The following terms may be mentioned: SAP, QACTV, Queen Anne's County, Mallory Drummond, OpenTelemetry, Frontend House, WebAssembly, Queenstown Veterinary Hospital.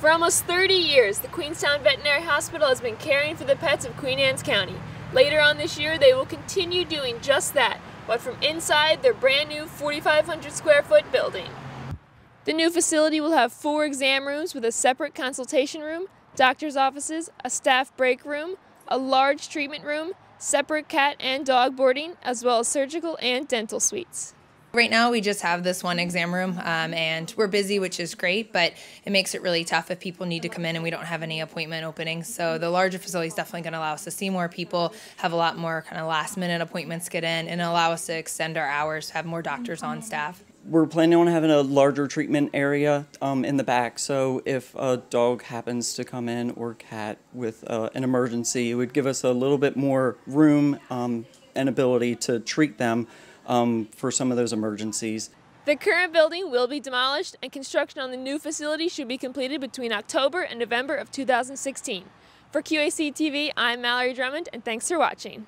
For almost 30 years, the Queenstown Veterinary Hospital has been caring for the pets of Queen Anne's County. Later on this year, they will continue doing just that, but from inside their brand new 4,500 square foot building. The new facility will have 4 exam rooms with a separate consultation room, doctor's offices, a staff break room, a large treatment room, separate cat and dog boarding, as well as surgical and dental suites. Right now we just have this one exam room and we're busy, which is great, but it makes it really tough if people need to come in and we don't have any appointment openings. So the larger facility is definitely going to allow us to see more people, have a lot more kind of last minute appointments get in, and allow us to extend our hours, have more doctors on staff. We're planning on having a larger treatment area in the back, so if a dog happens to come in or cat with an emergency, it would give us a little bit more room and ability to treat them for some of those emergencies. The current building will be demolished and construction on the new facility should be completed between October and November of 2016. For QACTV, I'm Mallory Drummond, and thanks for watching.